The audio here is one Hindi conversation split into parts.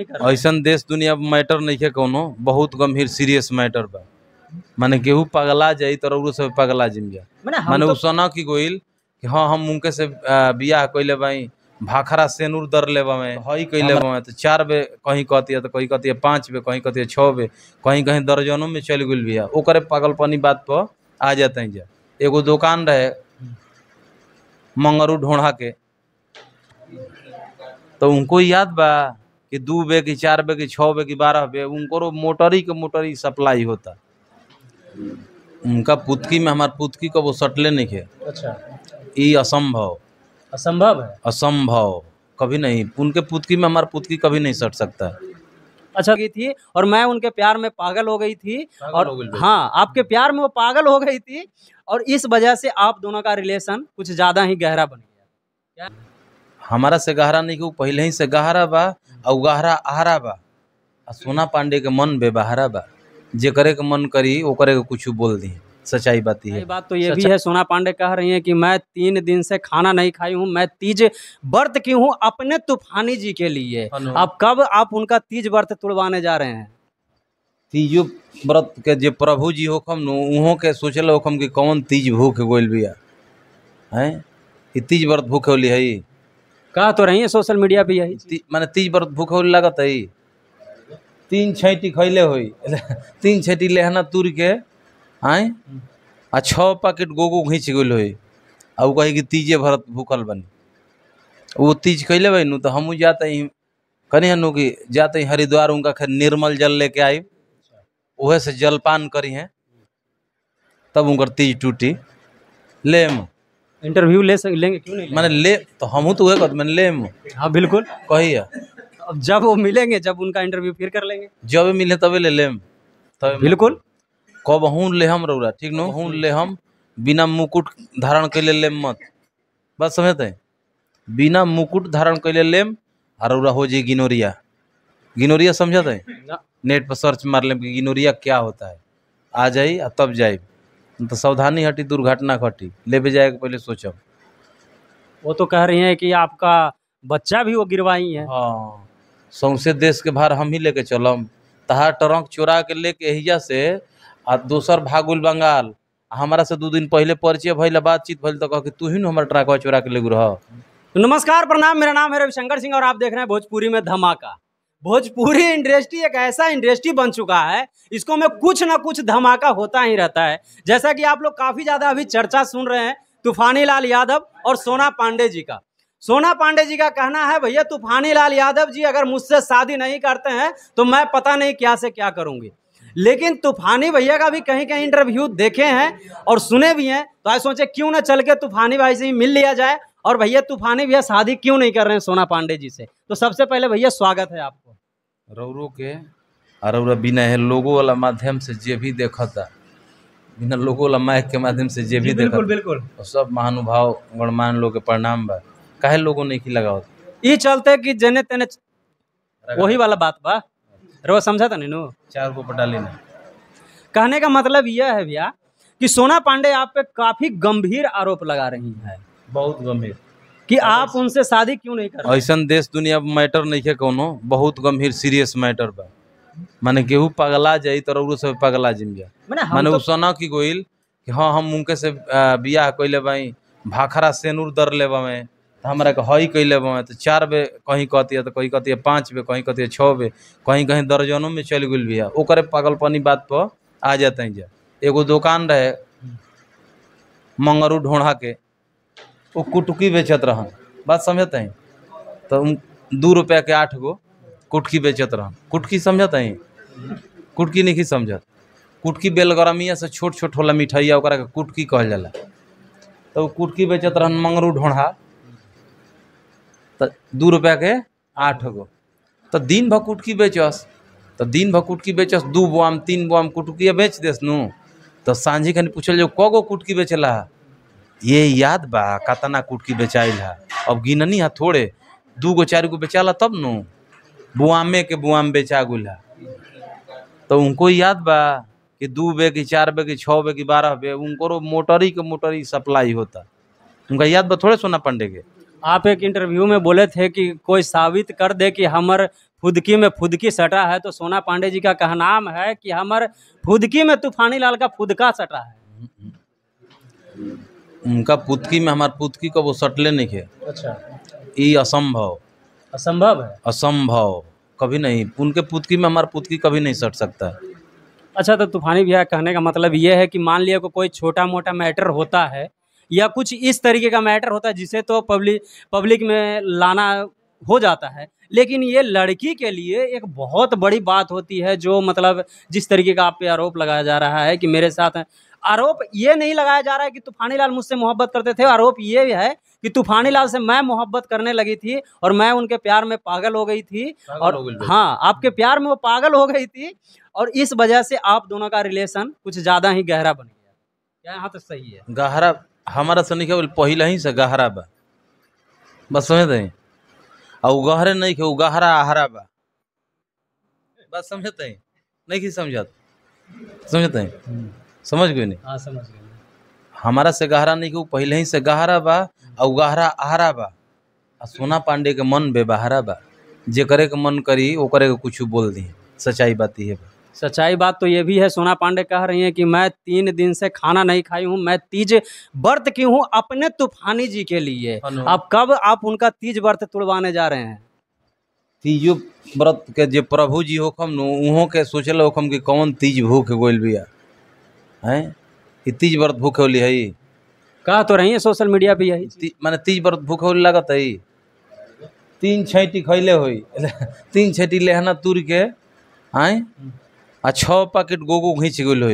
ऐसा देश दुनिया मैटर नहीं है कोनो, बहुत गंभीर सीरियस मैटर बा। माने केहू पगला जाई तो औरो सब पगला जिम जा। माने उ सोना की गोइल कि हां हम मुंके से बियाह कइले बाई, भाखरा सेनूर दर लेबा में हई कइले बाई तो 4 बे कहीं कहतिया तो कहीं कहतिया 5 बे, कहीं कहतिया 6 बे, कहीं कहीं दर्जनों में चल गेल बियाह। ओकरे पागलपनी बात पर आ जातै जा। एगो दुकान रहे मंगरू ढोंढा के, तो उनको याद बा कि 2 बे की 4 बे की 6 बे की 12 बे उनको मोटरी के मोटरी सप्लाई होता। उनका पुतकी में हमारे पुतकी को वो सटले नहीं है। अच्छा, ये असंभव असंभव है, असंभव कभी नहीं। उनके पुतकी में हमारे पुतकी कभी नहीं सट सकता है। अच्छा की थी और मैं उनके प्यार में पागल हो गई थी और हाँ आपके प्यार में वो पागल हो गई थी और इस वजह से आप दोनों का रिलेशन कुछ ज्यादा ही गहरा बन गया। हमारा से गहरा नहीं कि पहले ही से गहरा बा और गहरा आहरा बा। सोना पांडे के मन बेबहारा बा, जे करे के मन करी वो करे के कुछ बोल दी। सच्चाई बात है। बात तो ये भी है, सोना पांडे कह रही हैं कि मैं 3 दिन से खाना नहीं खाई हूँ, मैं तीज व्रत की हूँ अपने तूफानी जी के लिए। आप कब आप उनका तीज व्रत तुड़वाने जा रहे हैं? तीज व्रत के जे प्रभु जी होखम नु उहों के सोचल होखम कि कौन तीज भूख गोइल बिया है, तीज व्रत भूख होली है। कहा तो रही है सोशल मीडिया पे यही, माने तीज व्रत भूख होली लागत है। 3 छैटी खैले हुई, 3 छैटी लेहना तुर के आए आ 6 पैकेट गोगो घींच गई हुई और कहे कि तीजे भरत भूखल बनी। वो तीज खैले भाई नू तो हमू जाते ही कहीं हनु कि जाते ही हरिद्वार उनका खैर निर्मल जल लेके आई, वह से जलपान करी हैं तब उनकर तीज टूटी। लेम इंटरव्यू ले सक लेंगे क्यों नहीं? मैंने ले तो हमू तो वह मैंने लेम। हाँ बिल्कुल कही। अब जब वो मिलेंगे, जब उनका इंटरव्यू फिर कर लेंगे, जब मिले तबे ले लेम। तब बिल्कुल कब हूँ लेहम रौरा, ठीक न हूँ लेहम बिना मुकुट धारण कैले लेम मत, बात समझते हैं? बिना मुकुट धारण कैले लेम आ रौरा हो जाए गिनोरिया। गिनोरिया समझते हैं? नेट पर सर्च मार लेम कि गिनोरिया क्या होता है, आ जाई आ तब जाए। तो सावधानी हटी दुर्घटना घटी, लेके जाए के पहले सोचब। वो तो कह रही हैं कि आपका बच्चा भी वो गिरवाई है। हाँ, सौंसे देश के बाहर हम ही लेके चलम, तहार ट्रंक चोरा के लेके एहिया से आ दोसर भागुल बंगाल। हमारा से 2 दिन पहले परिचय भैल, बातचीत भैल तो कह कि तू ही न हमारा ट्रंकवा चोरा के लेगु रह। नमस्कार प्रणाम, मेरा नाम है रविशंकर सिंह और आप देख रहे हैं भोजपुरी में धमाका। भोजपुरी इंडस्ट्री एक ऐसा इंडस्ट्री बन चुका है, इसको में कुछ ना कुछ धमाका होता ही रहता है। जैसा कि आप लोग काफी ज्यादा अभी चर्चा सुन रहे हैं तूफानी लाल यादव और सोना पांडे जी का। सोना पांडे जी का कहना है भैया तूफानी लाल यादव जी अगर मुझसे शादी नहीं करते हैं तो मैं पता नहीं क्या से क्या करूंगी। लेकिन तूफानी भैया का भी कहीं कहीं इंटरव्यू देखे हैं और सुने भी हैं, तो आज सोचे क्यों ना चल के तूफानी भाई से ही मिल लिया जाए। और भैया तूफानी भैया शादी क्यों नहीं कर रहे हैं सोना पांडे जी से? तो सबसे पहले भैया स्वागत है आपको। रौरो के रौरा बिना है लोगों वाला माध्यम से जे भी देखा था, बिना लोगों वाला माइक के माध्यम से जे भी देखा, बिल्कुल सब महानुभाव गणमान्य लोग के प्रणाम बा। काहे लोगों ने की लगाओ ये चलते कि जने तने वही वाला बात बा रो, समझा था नहीं नो? 4 को पटा लेना। कहने का मतलब यह है भैया कि सोना पांडे आप पे काफी गंभीर आरोप लगा रही हैं, बहुत गंभीर, कि आप उनसे शादी क्यों नहीं कर? ऐसा देश दुनिया मैटर नहीं है कोनो, बहुत गंभीर सीरियस मैटर बा। माने केहू पगला जाई तो औरो सब पगला जिम जा। माने उ सोना की गोइल कि हां हम उनके से बियाह कइले बाई, भाखरा सेनूर दर लेबा में हमारा के हई कैले बाई तो 4 बे कहीं कहतिया तो कहीं कहतिया 5 बे, कहीं कहतिया 6 बे, कहीं कहीं दर्जनों में चल गेल बिया। ओकरे पागलपनी बात पर आ जाते जा। एगो दुकान रहे मंगरू ढोंढा के, वो कुटकी बेचत रहन, बात समझते हैं? तो 2 रुपया के 8 गो कुटकी बेचत रहन। कुटकी समझते हैं? कुटकी नहीं समझत। कुटकी बेलगरमिया से छोट छोट होला मिठाइया, ओकरा के कुटकी कहल जाला। तो कुटकी बेचत रहन मंगरू ढोंढा, 2 रुपया के 8 गो। तो दिन भर कुटकी बेचस, तो दिन भर कुटकी बेचस, 2 बोआम 3 बोआम कुटकी बेच देस नू। तो सांझी खन पूछल जो कगो कुटकी बेचला, ये याद बा कतना कुटकी बेचाइल है? अब गिननी है थोड़े, 2 गो 4 गो बेचाला तब नू, बुआमे के बुआम बेचा गुल है। तो उनको याद बा कि 2 बे की 4 बे की 6 बे की 12 बे उनको मोटरी के मोटरी सप्लाई होता। उनका याद बा थोड़े सोना पांडे के? आप एक इंटरव्यू में बोले थे कि कोई साबित कर दे कि हमर फुदकी में फुदकी सटा है, तो सोना पांडे जी का कहनाम है कि हमारे फुदकी में तूफानी लाल का फुदका सटा है। उनका पुतकी में हमारे पुतकी का वो सटले नहीं है। अच्छा, ये असंभव असंभव है, असंभव कभी नहीं, उनके पुतकी में हमारे पुतकी कभी नहीं सट सकता है। अच्छा, तो तूफानी भैया कहने का मतलब ये है कि मान लिया कोई छोटा मोटा मैटर होता है या कुछ इस तरीके का मैटर होता है जिसे तो पब्लिक में लाना हो जाता है, लेकिन ये लड़की के लिए एक बहुत बड़ी बात होती है, जो मतलब जिस तरीके का आप पे आरोप लगाया जा रहा है कि मेरे साथ आरोप ये नहीं लगाया जा रहा है कि तूफानी लाल मुझसे मोहब्बत करते थे, आरोप ये है कि तूफानी लाल से मैं मोहब्बत करने लगी थी और मैं उनके प्यार में पागल हो गई थी, और हाँ आपके प्यार में वो पागल हो गई थी और इस वजह से आप दोनों का रिलेशन कुछ ज़्यादा ही गहरा बन गया। क्या यहाँ तो सही है? गहरा हमारा सनी के पहला ही से गहरा बा, बस समझते हैं, और गहरे नहीं के गहरा आहरा बा, बस समझते हैं, नहीं कि समझते हैं, समझ गए नहीं? हाँ समझ गए। हमारा से गहरा नहीं के पहले ही से गहरा बा और गहरा आहरा बा, और सोना पांडे के मन बेबहारा बा, जे करे के मन करी वो करे के कुछ बोल दी, सच्चाई बात ये बा। सच्चाई बात तो ये भी है, सोना पांडे कह रही हैं कि मैं 3 दिन से खाना नहीं खाई हूँ, मैं तीज व्रत की हूँ अपने तूफानी जी के लिए। अब कब आप उनका तीज व्रत तुड़वाने जा रहे हैं? तीज व्रत के जो प्रभु जी होखम उहों के सोचल होखम कि कौन तीज भूख गोइल बिया है, तीज व्रत भूख होली है, कहा तो रही है सोशल मीडिया पे यही, माने तीज व्रत भूख होली लागत है, 3 छैटी खैले हुई, 3 छैटी लेहना तुर के आए आ 6 पैकेट गोगो घींच गल हो,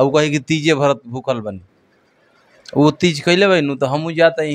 और कहे कि तीजे भरत भूखल बनी, वो तीज कैले भाई नू तो हमू जाते ही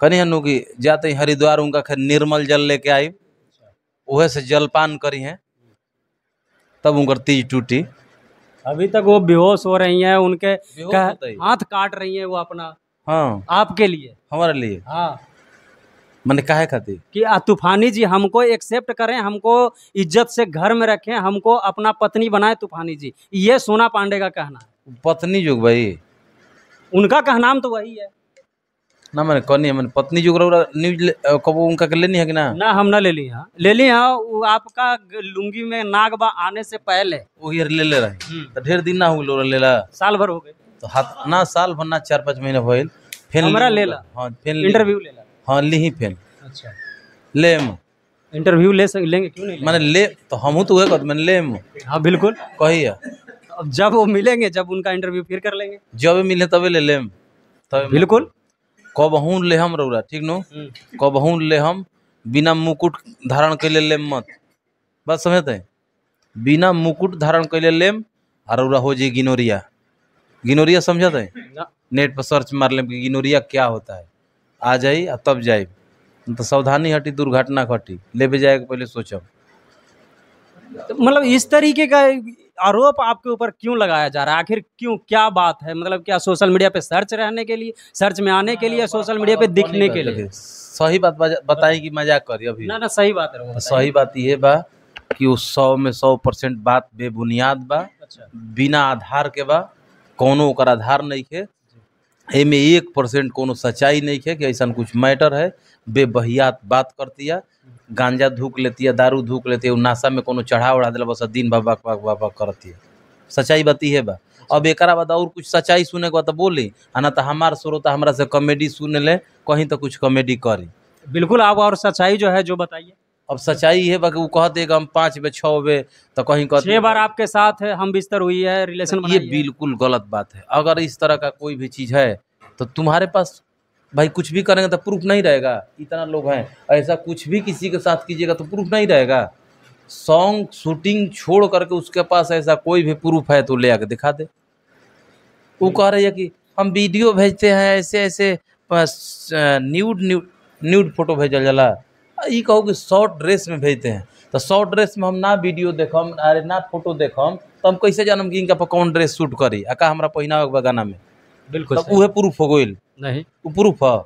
कहीं हनू कि जाते ही हरिद्वार उनका खैर निर्मल जल लेके आई, वह से जलपान करी हैं तब उनकर तीज टूटी। अभी तक वो बेहोश हो रही हैं, उनके हाथ काट रही हैं वो अपना। हाँ, आपके लिए, हमारे लिए। हाँ, मैंने कहा खातिर कि तूफानी जी हमको एक्सेप्ट करें, हमको इज्जत से घर में रखें, हमको अपना पत्नी बनाए तूफानी जी, ये सोना पांडे का कहना है। पत्नी जुग भाई उनका कहनाम तो वही है ना, मैंने कौन है, मैंने पत्नी जुग न्यूज कब उनका लेनी है कि ना, ना हम ना ले ली। हाँ ले ली, हाँ आपका लुंगी में नागबा आने से पहले वही ले रहे, तो ढेर दिन ना हो लेला, साल भर हो गए, तो हाथ ना साल भर ना 4-5 महीना हो, फिर हमारा लेला। हाँ, फिर इंटरव्यू लेला। हाँ ली ही फेल। अच्छा, ले इंटरव्यू ले लेंगे, क्यों नहीं? मैंने ले तो हमू तो वह मैंने ले। हाँ बिल्कुल, कही अब जब वो मिलेंगे, जब उनका इंटरव्यू फिर कर लेंगे, जब मिले तबे ले लेम, तब बिल्कुल कब हूँ ले हम रौरा, ठीक नो, कब हूँ ले हम बिना मुकुट धारण कैले लेम मत, बात समझते हैं, बिना मुकुट धारण कैले लेम आ रौरा हो जी गिनोरिया, गिनोरिया समझते हैं, नेट पर सर्च मार लेम कि गिनोरिया क्या होता है, आ जाई आ तब जाए, तो सावधानी हटी दुर्घटना घटी, लेके जाए पहले सोचो। तो मतलब इस तरीके का आरोप आपके ऊपर क्यों लगाया जा रहा है, आखिर क्यों, क्या बात है? मतलब क्या सोशल मीडिया पे सर्च रहने के लिए, सर्च में आने के लिए, सोशल मीडिया पे दिखने के लिए? सही बात बताई कि मजाक करी अभी? ना ना सही बात है, सही बात ये बा कि वो 100% बात बेबुनियाद बा, बिना आधार के बा, कोनो का आधार नहीं है, एमे 1% कोनो सच्चाई नहीं है कि ऐसा कुछ मैटर है, बेबहियात बात करती है, गांजा धूक लेती है, दारू धूक लेती है, नाशा में कोनो चढ़ा उड़ा दिल, बस दिन भर बक करती है, सच्चाई बती है बा। अब एक बाद और कुछ सच्चाई सुने के बाद तो बोली, आ ना तो हमार श्रोता हमरा से कॉमेडी सुन ले, कहीं तो कुछ कॉमेडी करी। बिल्कुल, आप और सच्चाई जो है जो बताइए। अब सच्चाई है बाकी वो कहते हम 5 बे 6 बे तो कहीं कहते 6 बार आपके साथ है, हम बिस्तर हुई है, रिलेशन ये बिल्कुल गलत बात है। अगर इस तरह का कोई भी चीज़ है तो तुम्हारे पास भाई कुछ भी करेंगे तो प्रूफ नहीं रहेगा, इतना लोग हैं, ऐसा कुछ भी किसी के साथ कीजिएगा तो प्रूफ नहीं रहेगा, सॉन्ग शूटिंग छोड़ करके उसके पास ऐसा कोई भी प्रूफ है तो ले आके दिखा दे। वो कह रही है कि हम वीडियो भेजते हैं, ऐसे ऐसे न्यूड फोटो भेजल जाला, ये कहो कि शॉर्ट ड्रेस में भेजते हैं, तो शॉर्ट ड्रेस में हम ना वीडियो देखम, अरे ना फोटो देखम, तो हम कैसे जानम कि इनका कौन ड्रेस शूट करी, अका हमरा पहिनावे गाना में, बिल्कुल तब वह प्रूफ हो गई नहीं, वो प्रूफ है,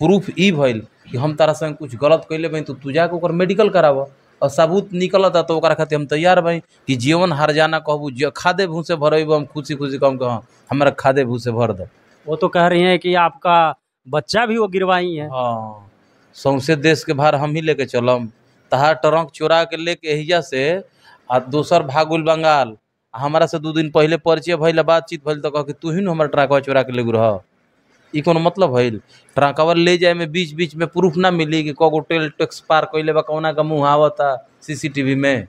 प्रूफ ई भइल कि हम तारा संग कुछ गलत कैले भाई, तो तू जाके ओकर मेडिकल कराव और सबूत निकलता तो खातिर हम तैयार भाई कि जीवन हर जाना कहबू, जो खादे भूसे भरब हम खुशी खुशी कहूँ कि हाँ हमारा खादे भूसे भर दो। वो तो कह रही हैं कि आपका बच्चा भी वो गिरवाई है, हाँ सौंसे देश के भार हम ही लेके चलम, तहार ट्रंक चोरा के लेके हिया से आ दोसर भागुल बंगाल। हमारा से 2 दिन पहले परिचय भैल, बातचीत भैल, तो कह के तू ही हमारा ट्रकवा चोरा के लेगू रह। ई कोनो मतलब है? ट्रकवा ले जाए में बीच बीच में प्रूफ ना मिली कि कगो टोल टैक्स पार कैले बा, कौना का मुँह आवता CCTV में?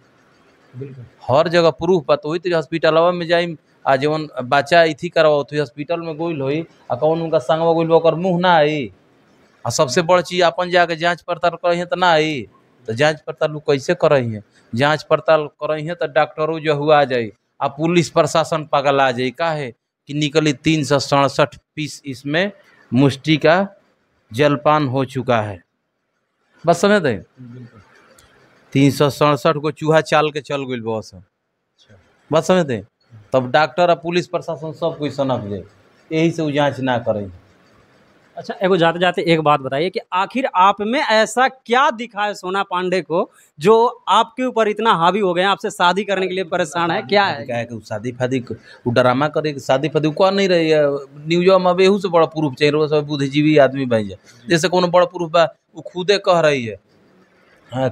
हर जगह प्रूफ बा। तो वही तो हॉस्पिटलवा में जाई आ जवन बच्चा इथी करवा तो हॉस्पिटल में गोइल होई आ कौन उनका संगवा गोइल ओकर मुँह ना आई। आ सबसे बड़ चीज अपन जाके जाँच पड़ताल करें तो ना आई। तो जाँच पड़ताल कैसे करें? जाँच पड़ताल करें तो डॉक्टरों जो हुआ आ जाए आ पुलिस प्रशासन पागल आ जाए। काहे कि निकली 367 पीस इसमें मुष्टि का जलपान हो चुका है। बस समझ दें, 367 को चूहा चाल के चल गई बस। बस समझ दें, तब डॉक्टर आ पुलिस प्रशासन सब कोई सनक जाए, यही से वो जाँच ना करें। अच्छा, एगो जाते जाते एक बात बताइए कि आखिर आप में ऐसा क्या दिखा है सोना पांडे को जो आपके ऊपर इतना हावी हो गए, आपसे शादी करने के लिए परेशान है? क्या है? क्या है कि शादी फादी वो ड्रामा करे कि शादी फादी कह नहीं रही है। न्यूज़ में बेहू से बड़ा प्रूफ चाहिए, सब बुद्धिजीवी आदमी बन जाए। जैसे कोनो बड़ा प्रूफ बा, वो खुदे कह रही है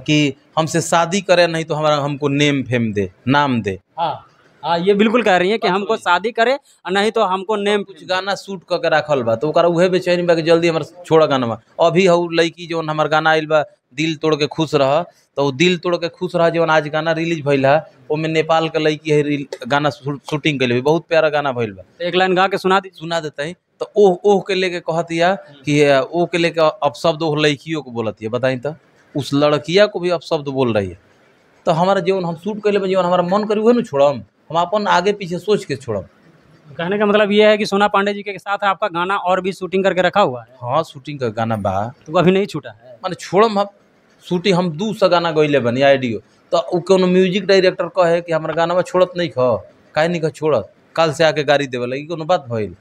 कि हमसे शादी करे नहीं तो हमारा हमको नेम फेम दे, नाम दे। हाँ, ये बिल्कुल कह रही है कि हमको शादी करे नहीं तो हमको नेम। कुछ गाना शूट करके राखल बा तो उहे बेचैनी बा कि जल्दी हमारा छोड़ा गाना बा। अभी हऊ लड़की जो हमार गाना आइल बा दिल तोड़ के खुश रह, तो दिल तोड़ के खुश रह जो आज गाना रिलीज भइल है ओमें नेपाल के लड़की है गाना शूटिंग कइल, बहुत प्यारा गाना भइल बा। एक लाइन गा के सुना देते हैं तो ओह के लेके कहतिया कि ओह के लेके अपशब्द ओह लड़कियों को बोलतिया। बताई तो उस लड़किया को भी अपशब्द बोल रही है। तो हमारा जीवन हम शूट कइले जीवन हमारा मन करी उहे न छोड़म, हम अपन आगे पीछे सोच के छोड़ो। कहने का मतलब ये है कि सोना पांडे जी के साथ आपका गाना और भी शूटिंग करके रखा हुआ है। हाँ, शूटिंग का गाना बा तो अभी नहीं छूटा है, माने छोड़म। हम शूटिंग हम 200 गाना गैले बनी आइडियो तो कोनो म्यूजिक डायरेक्टर कहे कि हमारा गाना छोड़त नहीं खो, काहे नहीं खो छोड़त, कल से आके गाड़ी देवे लगी, कोनो बात भइल?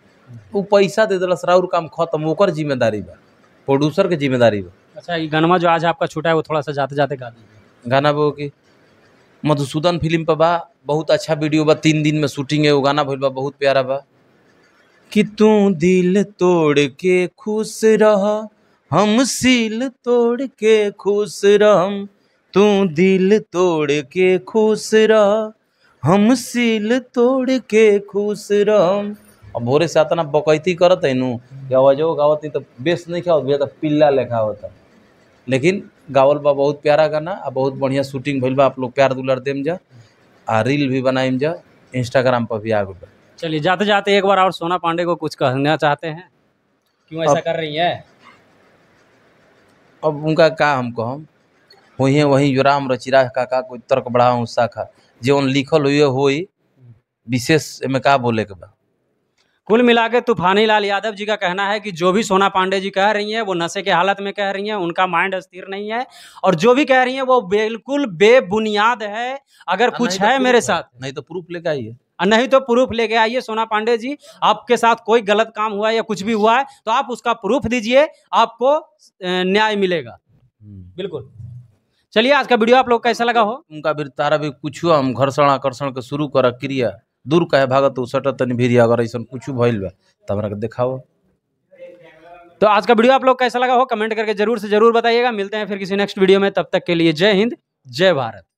वो पैसा दे देलस, राउर काम खत्म। ओकर जिम्मेदारी बा, प्रोड्यूसर के जिम्मेदारी बा। अच्छा, ये गाना जो आज आपका छूटा है वो थोड़ा सा जाते जाते गा दीजिए। गाना वो की मधुसूदन फिल्म पर बा, बहुत अच्छा वीडियो बा, 3 दिन में शूटिंग है, वो गाना भइल बा, बहुत प्यारा बा। कि तू दिल तोड़ के खुश रह, हम सील तोड़ के खुश रहम। तू दिल तोड़ के खुश रह, हम सील तोड़ के खुश रहम। अब भोरे से आतना बकैती करत है नू आवाजो गावत तो बेस नहीं खावत भैया, तो पिल्ला लेखा होता। लेकिन गावल बा बहुत प्यारा गाना और बहुत बढ़िया शूटिंग भइल बा। आप लोग प्यार दुलर देम जा आ रील भी बनाइम जा, इंस्टाग्राम पर भी आगे बढ़। चलिए, जाते जाते एक बार और सोना पांडे को कुछ कहना चाहते हैं, क्यों ऐसा कर रही है? अब उनका का हम कहम, वहीं वहीं जोराम रचिरा का कोई तर्क बढ़ाऊँ शाखा जौन लिखल हुए होई विशेष में का बोले के बा। कुल मिलाकर तूफानी लाल यादव जी का कहना है कि जो भी सोना पांडे जी कह रही हैं वो नशे के हालत में कह रही हैं, उनका माइंड स्थिर नहीं है और जो भी कह रही हैं वो बिल्कुल बेबुनियाद है। अगर कुछ है मेरे साथ नहीं तो प्रूफ लेके आइए, नहीं तो प्रूफ लेके आइए। सोना पांडे जी, आपके साथ कोई गलत काम हुआ है या कुछ भी हुआ है तो आप उसका प्रूफ दीजिए, आपको न्याय मिलेगा। बिल्कुल। चलिए, आज का वीडियो आप लोग कैसा लगा हो? उनका भी तारा भी कुछ हम घर्षण आकर्षण के शुरू कर क्रिया दूर कहे भागत तो सटत तनी भीरी, अगर ऐसा कुछ भइल बा तो हमरा के दिखाओ। तो आज का वीडियो आप लोग कैसा लगा हो कमेंट करके जरूर से जरूर बताइएगा। मिलते हैं फिर किसी नेक्स्ट वीडियो में, तब तक के लिए जय हिंद, जय भारत।